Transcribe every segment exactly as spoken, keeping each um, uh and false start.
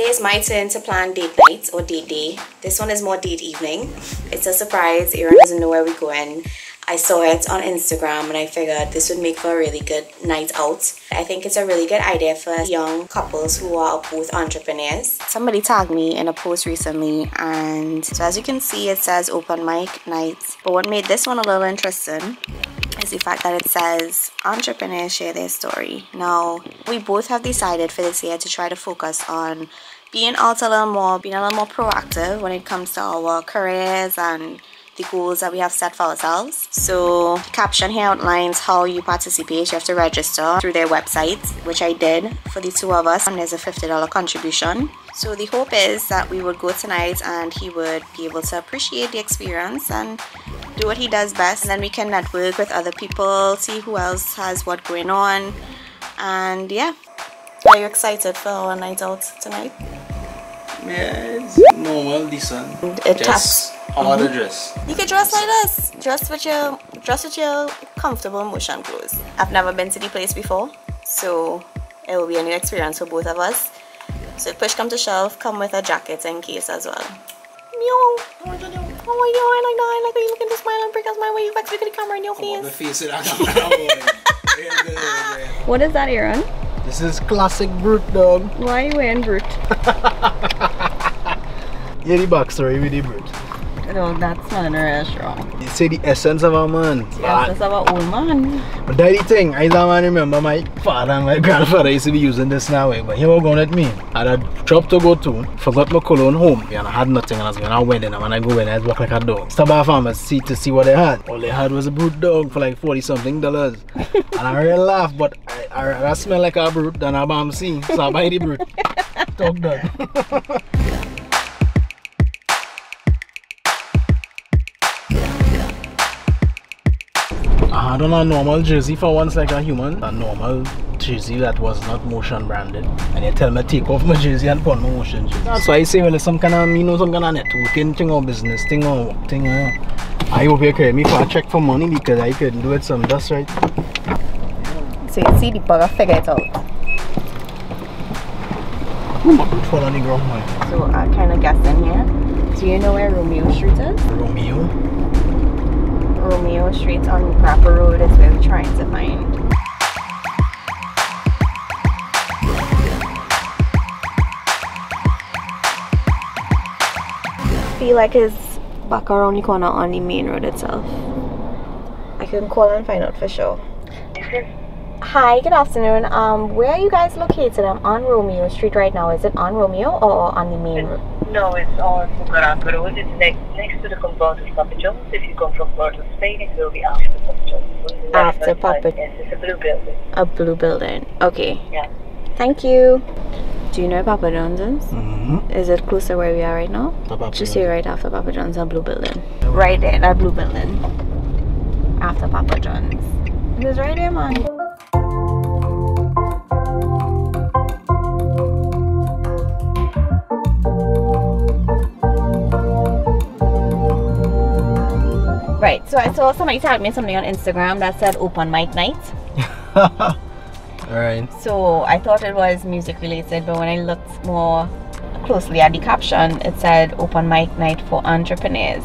today is my turn to plan date night or date day. This one is more date evening. It's a surprise. Aaron doesn't know where we're going. I saw it on Instagram and I figured this would make for a really good night out. I think it's a really good idea for young couples who are both entrepreneurs. Somebody tagged me in a post recently, and so as you can see it says open mic night. But what made this one a little interesting is the fact that it says entrepreneurs share their story. Now, we both have decided for this year to try to focus on being out a little more, being a little more proactive when it comes to our careers and the goals that we have set for ourselves. So the caption here outlines how you participate. You have to register through their website, which I did for the two of us, and there's a fifty dollar contribution. So the hope is that we would go tonight and he would be able to appreciate the experience and do what he does best, and then we can network with other people, see who else has what going on. And yeah, are you excited for our night out tonight? Yeah, it's normal, decent. It taps. Or the dress. You can dress like this. Dress with your dress with your comfortable motion clothes. I've never been to the place before, so it will be a new experience for both of us. So push come to shove, come with a jacket in case as well. Meow. Oh my god, I like that. I like that you look into smile and break a smile when you back with the camera in your face. The face that What is that, Aaron? This is classic brute dog. Why are you wearing brute? Yeah, the backstory with the brute. No, that's not in a restaurant. You say the essence of a man. The essence of an old man. But that's the thing, I don't remember my father and my grandfather used to be using this now, but here we're going at me. I had a job to go to, forgot my cologne home, and I had nothing, and I was going to a wedding, and when I go in, I walk like a dog. Stop by a pharmacy to see what they had. All they had was a brute dog for like forty something dollars. And I really laugh, but I, I, I smell like a brute than a pharmacy, so I buy the brute. Dog dog. I had on a normal jersey for once, like a human. A normal jersey that was not motion branded. And they tell me take off my jersey and put my motion jersey. That's why I say, well, it's some kind of, you know, some kind of networking thing or business thing or thing. Uh, I hope you carry me for a check for money because I couldn't do it some dust, right? So you see the bugger figure it out. Ooh, my boot fell on the ground, man. So I kind of guessed in here. Do you know where Romeo Street is? Romeo? Romeo Street on Rapper Road is where we're trying to find. I feel like it's back around the corner on the main road itself. I can call and find out for sure. Hi, good afternoon. Um, where are you guys located? I'm on Romeo Street right now. Is it on Romeo or on the main road? No, it's on Rapper Road. It's next, next to the compound of Papa John's. If you come from Port of Spain, it will be after Papa John's. So after Papa John's. Yes, it's a blue building. A blue building. Okay. Yeah. Thank you. Do you know Papa John's is? Mm-hmm. Is it closer where we are right now? Just here right after Papa John's, a blue building. Right there, that blue building. After Papa John's. It is right there, man. Right, so I saw somebody tagged me something on Instagram that said open mic night. Alright. So I thought it was music related, but when I looked more closely at the caption, it said open mic night for entrepreneurs.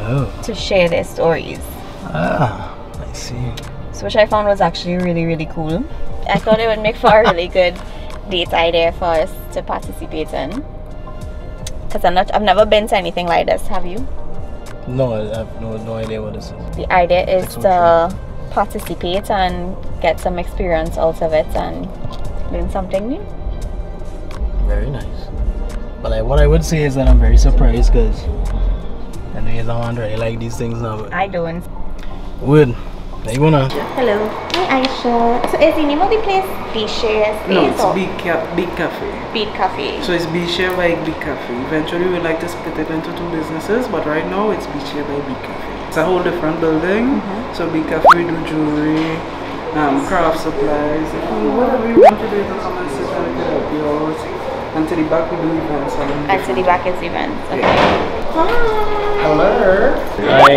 Oh. To share their stories. Ah, I see. So which I found was actually really, really cool. I thought it would make for a really good date idea for us to participate in. Because I'm not, I've never been to anything like this, have you? No, I have no, no idea what this is. The idea is to true. participate and get some experience out of it and learn something new. Very nice. But like, what I would say is that I'm very surprised because I know you don't really like these things now. But I don't. Would. There you wanna. Hello. Hi, Aisha. So is the name of the place Beshare? No, it's Be Cafe. Be Cafe. So it's Beshare by Be Cafe. Eventually we'd like to split it into two businesses, but right now it's Beshare by Be Cafe. It's a whole different building. Mm -hmm. So Be Cafe do jewelry, um, craft supplies, whatever you want to do, to come and sit down and get up yours. And to the back we do events. And to the back is events. Okay. Yeah. Hi. Hello. Hi.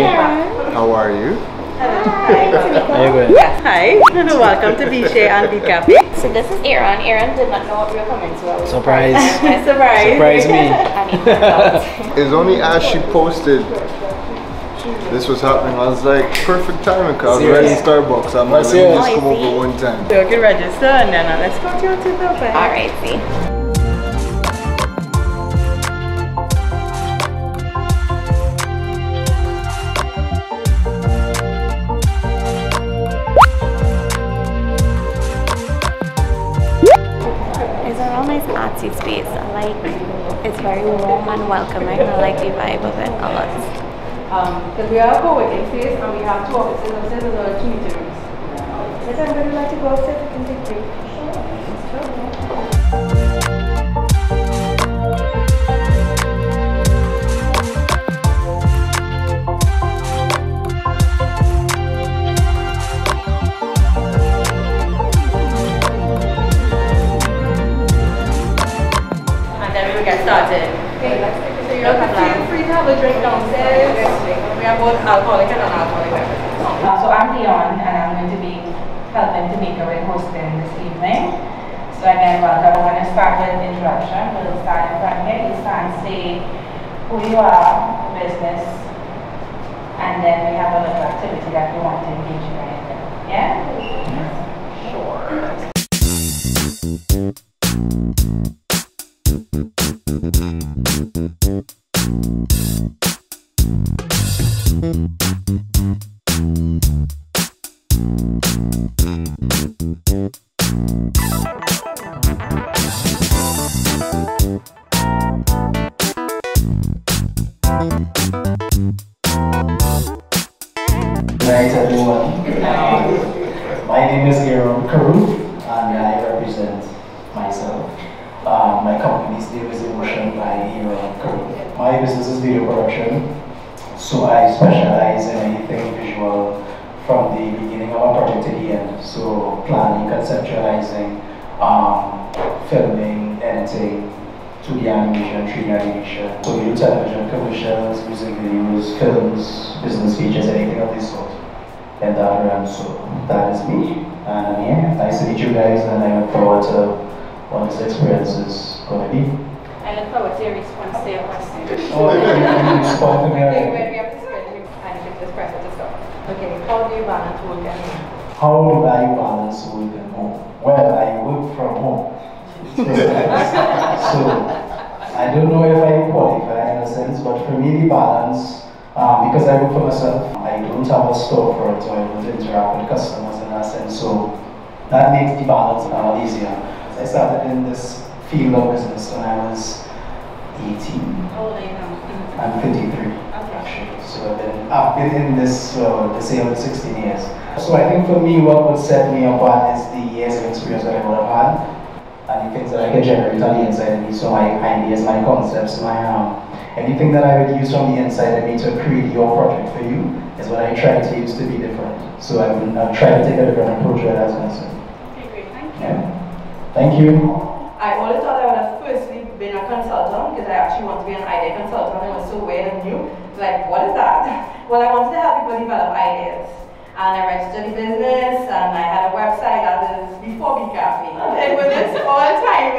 How are you? Hi, Tanika. Yes, hi, and welcome to Beshare and Be Cafe. So this is Aaron. Aaron did not know what we were coming to. Surprise. Surprise. Surprise me. It's only as she posted this was happening, I was like, perfect timing, because I was right in Starbucks. I'm like, let me just come over one time. So you can register and then uh, let's go to your two buffet. All right, see. Artsy space. I like it's very warm and welcoming. I like the vibe of it a lot. Because um, we have a co-working space and we have two offices upstairs and there are two meeting rooms. Yes, I'm going to like to go upstairs and take a break. Get started. Okay, let's take a drink. Feel free to have a drink downstairs. We are both alcoholic and non-alcoholic beverages. Uh, so I'm Dion, and I'm going to be helping Tanika with hosting this evening. So again, welcome. We're going to start with an introduction. We'll start in front here. You start and say who you are, business, and then we have a little activity that we want to engage you in. Yeah? Sure. Thanks everyone. Um, my name is Aaron Karu and I represent myself. Um, my company's name is Emotion by Aaron Karu. My business is video production, so I specialize in anything visual from the beginning of a project to the end. So planning, conceptualizing, um, filming, editing, three D animation, three D animation, so we do television, commercials, music videos, films, business features, anything of this sort. And that realm, so that is me. And yeah, nice to meet you guys, and I look forward to what this experience is going to be. I look forward to your response to your question. Oh, you can respond to me. Okay, where we have to spend you and give this pressure to stop. Okay, how do you balance work and home? How do I balance work and home? Well, I work from home. So, I don't know if I qualify in a sense, but for me the balance, um, because I work for myself, I don't have a storefront, so I don't interact with customers in that sense, so that makes the balance a lot easier. I started in this field of business when I was eighteen. Oh, you know. I'm fifty-three, okay. Actually, so I've been, I've been in this, uh, the same for sixteen years. So I think for me what would set me apart is the years of experience that I would have had, and the things that I can generate on the inside of me, so my ideas, my concepts, my um, anything that I would use from the inside of me to create your project for you is what I try to use to be different. So I would uh, try to take a different approach to that as myself. Okay, great, thank you. Yeah. Thank you. I always thought I would have firstly been a consultant because I actually want to be an idea consultant and it was so weird and new. It's like, what is that? Well, I wanted to help people develop ideas. And I registered the business, and I had a website that is before Be Cafe. It was this all the time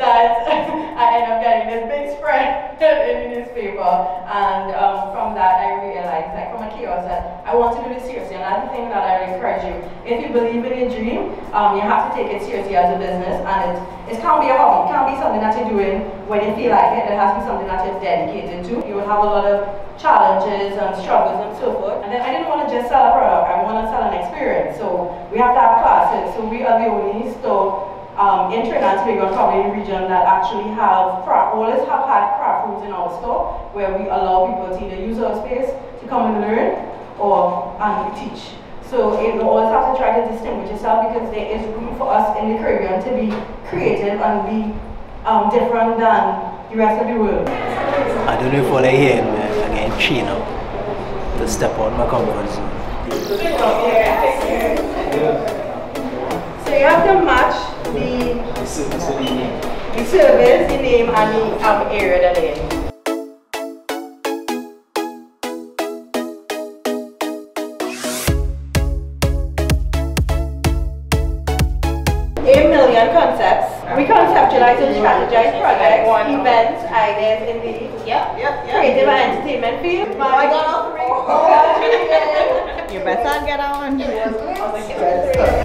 that I ended up getting this big spread in the newspaper. And um, from that, I realized, like from a kiosk, that I want to do this seriously. And that's the thing that I encourage you. If you believe in your dream, um, you have to take it seriously as a business. And it, it can't be a hobby. It can't be something that you're doing when you feel like it. It has to be something that you're dedicated to. You will have a lot of challenges and struggles and so forth. And then I didn't want to just sell a product, I want to sell an experience. So we have to have classes. So we are the only store um, in Trinidad, Tobago, and Tobago region that actually have craft, always have had craft rooms in our store where we allow people to either use our space to come and learn or and we teach. So you always have to try to distinguish yourself because there is room for us in the Caribbean to be creative and be um, different than the rest of the world. I don't know if what I hear, man. She, you know, to step out of my comfort zone. So you have to match the, the service, the name, the, service, the name and the um, area that they're in. advise on strategize projects, events, ideas in the yep. Yep. Yep. creative and entertainment field. Oh, I got all three. Oh, oh, yeah. You better get on. Yes.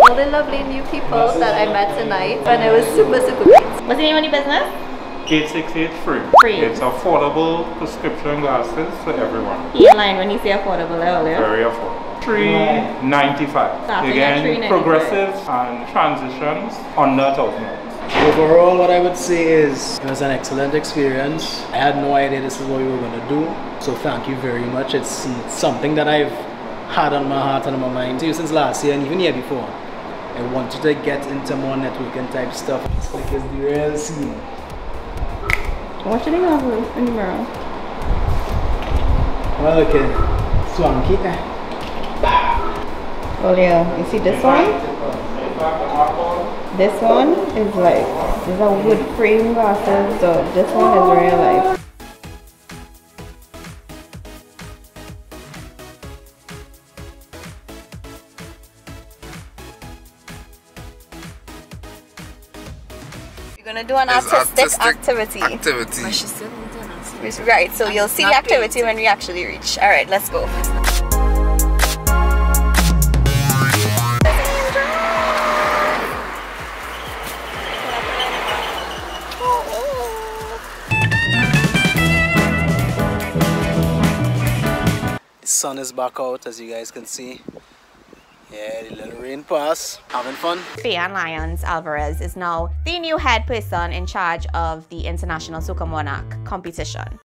All the lovely new people that I met tonight, and it was super, super great. What's the name of your business? eight six eight three. Free. It's affordable prescription glasses for everyone. You're lying when you say affordable earlier. Very affordable. three ninety-five. That's again, progressive and transitions under one thousand dollars. Overall, what I would say is it was an excellent experience. I had no idea this is what we were going to do, so thank you very much. It's something that I've had on my heart and on my mind too since last year and even year before. I wanted to get into more networking type stuff because the real scene. What should I have in the mirror? Well, okay. Swanky. Oh yeah, you see this one? This one is like, these are wood frame glasses, so this one is real life. We're going to do an artistic activity. activity. Right, so you'll see the activity when we actually reach. Alright, let's go. The sun is back out, as you guys can see. Yeah, the little rain pass. Having fun. Fay Ann Lyons-Alvarez is now the new head person in charge of the International Soca Monarch competition.